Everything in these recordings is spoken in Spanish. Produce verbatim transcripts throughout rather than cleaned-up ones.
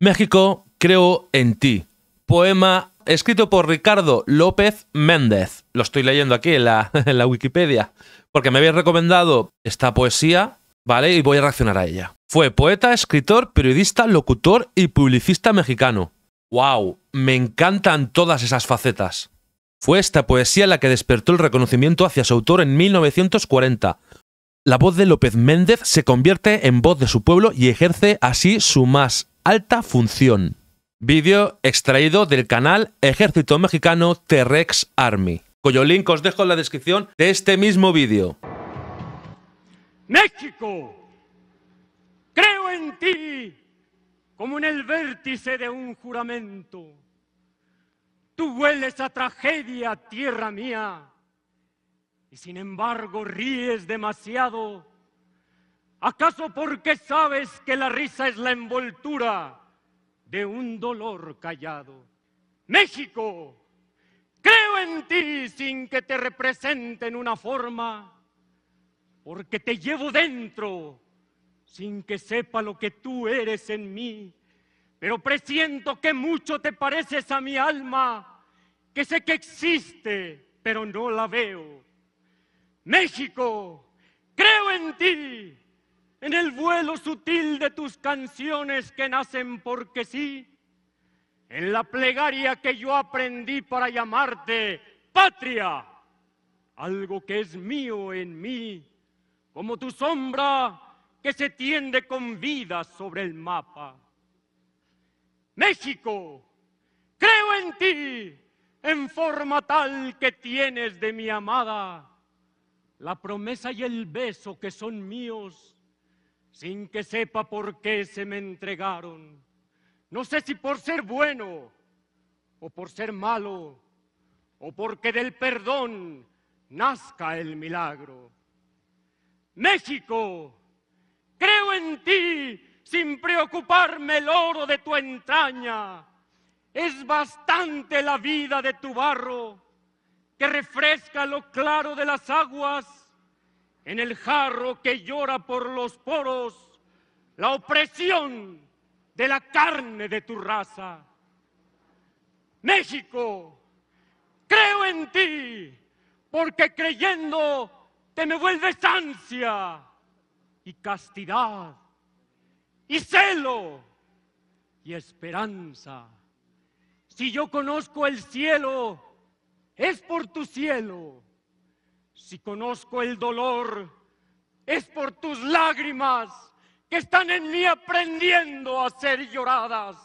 México, creo en ti. Poema escrito por Ricardo López Méndez. Lo estoy leyendo aquí en la, en la Wikipedia, porque me habéis recomendado esta poesía, ¿vale? Y voy a reaccionar a ella. Fue poeta, escritor, periodista, locutor y publicista mexicano. ¡Wow! Me encantan todas esas facetas. Fue esta poesía la que despertó el reconocimiento hacia su autor en mil novecientos cuarenta. La voz de López Méndez se convierte en voz de su pueblo y ejerce así su más alta función. Vídeo extraído del canal Ejército Mexicano T-Rex Army, cuyo link os dejo en la descripción de este mismo vídeo. México, creo en ti como en el vértice de un juramento. Tú hueles a tragedia, tierra mía, y sin embargo ríes demasiado. ¿Acaso porque sabes que la risa es la envoltura de un dolor callado? México, creo en ti sin que te representen una forma, porque te llevo dentro sin que sepa lo que tú eres en mí, pero presiento que mucho te pareces a mi alma, que sé que existe, pero no la veo. México, creo en ti. En el vuelo sutil de tus canciones que nacen porque sí, en la plegaria que yo aprendí para llamarte patria, algo que es mío en mí, como tu sombra que se tiende con vida sobre el mapa. México, creo en ti, en forma tal que tienes de mi amada, la promesa y el beso que son míos, sin que sepa por qué se me entregaron. No sé si por ser bueno, o por ser malo, o porque del perdón nazca el milagro. México, creo en ti sin preocuparme el oro de tu entraña. Es bastante la vida de tu barro, que refresca lo claro de las aguas, en el jarro que llora por los poros la opresión de la carne de tu raza. México, creo en ti, porque creyendo te me vuelves ansia y castidad y celo y esperanza. Si yo conozco el cielo, es por tu cielo. Si conozco el dolor, es por tus lágrimas que están en mí aprendiendo a ser lloradas.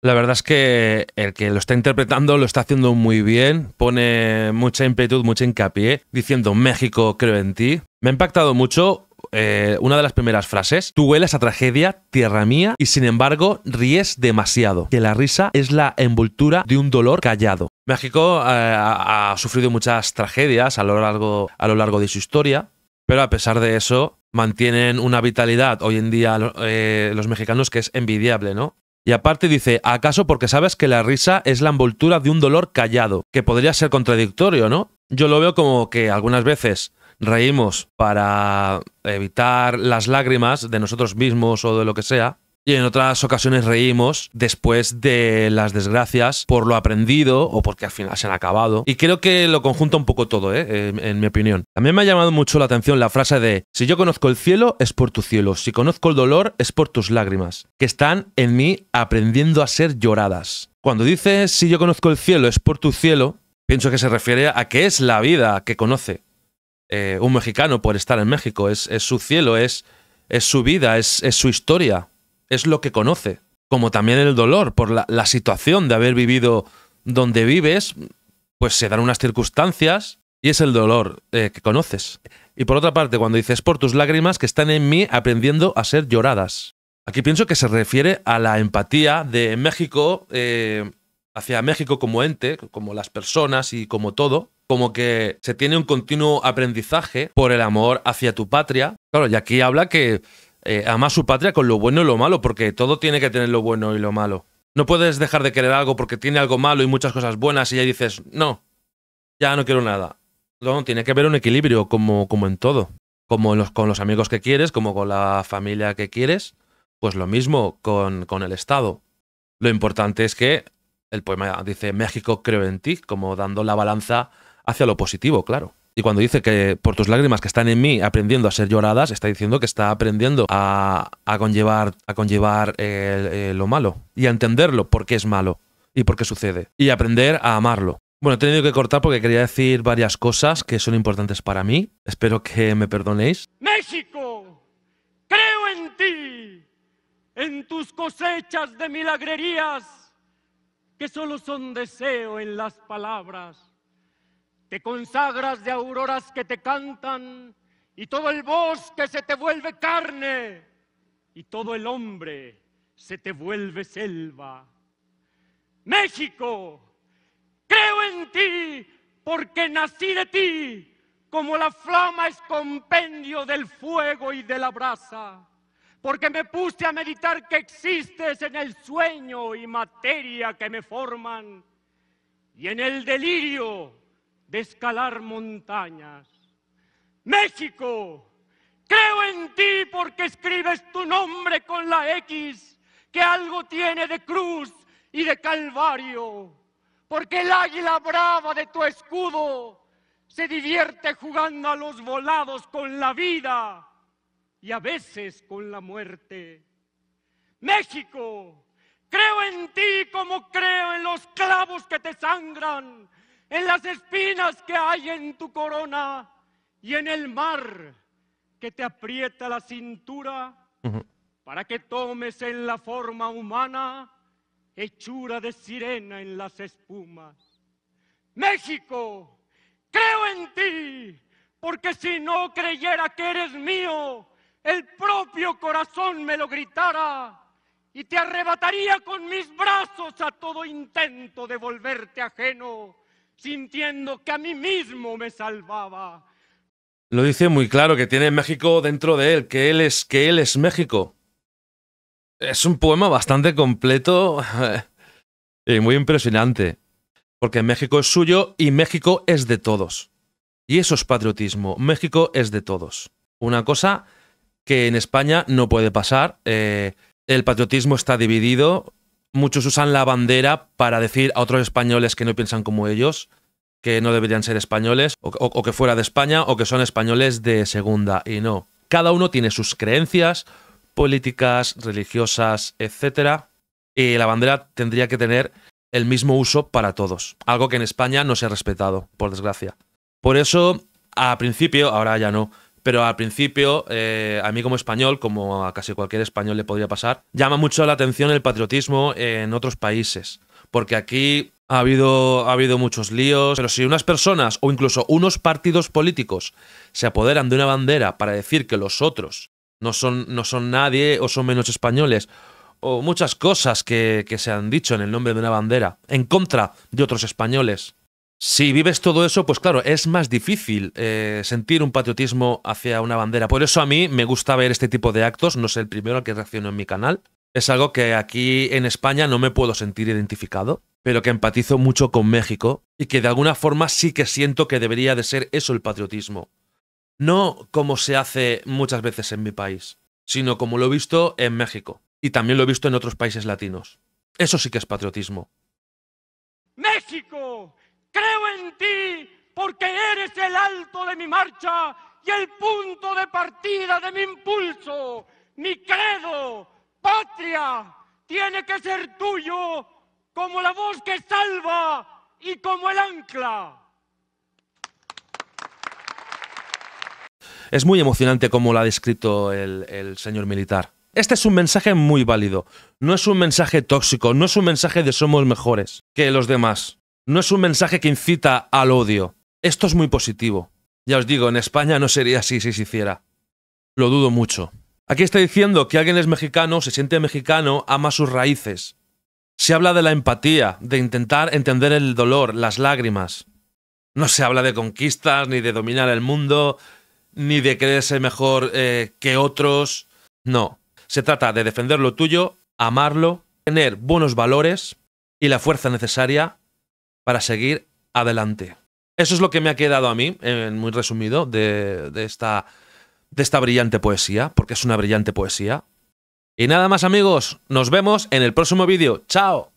La verdad es que el que lo está interpretando lo está haciendo muy bien. Pone mucha ímpetu, mucho hincapié, diciendo México, creo en ti. Me ha impactado mucho eh, una de las primeras frases. Tú hueles a tragedia, tierra mía, y sin embargo ríes demasiado. Que la risa es la envoltura de un dolor callado. México eh, ha, ha sufrido muchas tragedias a lo, largo, a lo largo de su historia, pero a pesar de eso mantienen una vitalidad hoy en día eh, los mexicanos que es envidiable, ¿no? Y aparte dice, ¿acaso porque sabes que la risa es la envoltura de un dolor callado? Que podría ser contradictorio, ¿no? Yo lo veo como que algunas veces reímos para evitar las lágrimas de nosotros mismos o de lo que sea, y en otras ocasiones reímos después de las desgracias por lo aprendido o porque al final se han acabado. Y creo que lo conjunta un poco todo, ¿eh? en, en mi opinión. También me ha llamado mucho la atención la frase de si yo conozco el cielo, es por tu cielo. Si conozco el dolor, es por tus lágrimas, que están en mí aprendiendo a ser lloradas. Cuando dice si yo conozco el cielo, es por tu cielo, pienso que se refiere a que es la vida que conoce eh, un mexicano por estar en México. Es, es su cielo, es, es su vida, es, es su historia. Es lo que conoce, como también el dolor por la, la situación de haber vivido donde vives, pues se dan unas circunstancias y es el dolor eh, que conoces. Y por otra parte, cuando dices por tus lágrimas que están en mí aprendiendo a ser lloradas. Aquí pienso que se refiere a la empatía de México eh, hacia México como ente, como las personas y como todo, como que se tiene un continuo aprendizaje por el amor hacia tu patria. Claro, y aquí habla que Eh, ama su patria con lo bueno y lo malo, porque todo tiene que tener lo bueno y lo malo. No puedes dejar de querer algo porque tiene algo malo y muchas cosas buenas y ya dices, no, ya no quiero nada. No, tiene que haber un equilibrio como, como en todo. Como en los, con los amigos que quieres, como con la familia que quieres, Pues lo mismo con, con el Estado. Lo importante es que el poema dice México creo en ti, como dando la balanza hacia lo positivo, claro. Y cuando dice que por tus lágrimas que están en mí aprendiendo a ser lloradas, está diciendo que está aprendiendo a, a conllevar, a conllevar eh, eh, lo malo y a entenderlo, por qué es malo y por qué sucede. Y aprender a amarlo. Bueno, he tenido que cortar porque quería decir varias cosas que son importantes para mí. Espero que me perdonéis. México, creo en ti, en tus cosechas de milagrerías, que solo son deseo en las palabras. Te consagras de auroras que te cantan y todo el bosque se te vuelve carne y todo el hombre se te vuelve selva. México, creo en ti porque nací de ti, como la flama es compendio del fuego y de la brasa, porque me puse a meditar que existes en el sueño y materia que me forman y en el delirio de escalar montañas. México, creo en ti porque escribes tu nombre con la X, que algo tiene de cruz y de calvario, porque el águila brava de tu escudo se divierte jugando a los volados con la vida y a veces con la muerte. México, creo en ti como creo en los clavos que te sangran, en las espinas que hay en tu corona y en el mar que te aprieta la cintura uh-huh. para que tomes en la forma humana hechura de sirena en las espumas. México, creo en ti, porque si no creyera que eres mío, el propio corazón me lo gritara y te arrebataría con mis brazos a todo intento de volverte ajeno, sintiendo que a mí mismo me salvaba. Lo dice muy claro, que tiene México dentro de él, que él es, que él es México. Es un poema bastante completo y muy impresionante, porque México es suyo y México es de todos. Y eso es patriotismo, México es de todos. Una cosa que en España no puede pasar, eh, el patriotismo está dividido. Muchos usan la bandera para decir a otros españoles que no piensan como ellos, que no deberían ser españoles, o, o, o que fuera de España, o que son españoles de segunda, y no. Cada uno tiene sus creencias políticas, religiosas, etcétera, y la bandera tendría que tener el mismo uso para todos, algo que en España no se ha respetado, por desgracia. Por eso, al principio, ahora ya no, pero al principio, eh, a mí como español, como a casi cualquier español le podría pasar, llama mucho la atención el patriotismo en otros países. Porque aquí ha habido, ha habido muchos líos. Pero si unas personas o incluso unos partidos políticos se apoderan de una bandera para decir que los otros no son, no son nadie o son menos españoles, o muchas cosas que, que se han dicho en el nombre de una bandera en contra de otros españoles. Si vives todo eso, pues claro, es más difícil eh, sentir un patriotismo hacia una bandera. Por eso a mí me gusta ver este tipo de actos, no sé el primero al que reacciono en mi canal. Es algo que aquí en España no me puedo sentir identificado, pero que empatizo mucho con México y que de alguna forma sí que siento que debería de ser eso el patriotismo. No como se hace muchas veces en mi país, sino como lo he visto en México y también lo he visto en otros países latinos. Eso sí que es patriotismo. ¡México! Creo en ti porque eres el alto de mi marcha y el punto de partida de mi impulso. Mi credo, patria, tiene que ser tuyo como la voz que salva y como el ancla. Es muy emocionante como lo ha descrito el, el señor militar. Este es un mensaje muy válido. No es un mensaje tóxico, no es un mensaje de somos mejores que los demás. No es un mensaje que incita al odio. Esto es muy positivo. Ya os digo, en España no sería así si se hiciera. Lo dudo mucho. Aquí está diciendo que alguien es mexicano, se siente mexicano, ama sus raíces. Se habla de la empatía, de intentar entender el dolor, las lágrimas. No se habla de conquistas, ni de dominar el mundo, ni de creerse mejor eh, que otros. No. Se trata de defender lo tuyo, amarlo, tener buenos valores y la fuerza necesaria para seguir adelante. Eso es lo que me ha quedado a mí, en muy resumido, de, de, esta, de esta brillante poesía, porque es una brillante poesía. Y nada más, amigos, nos vemos en el próximo vídeo. ¡Chao!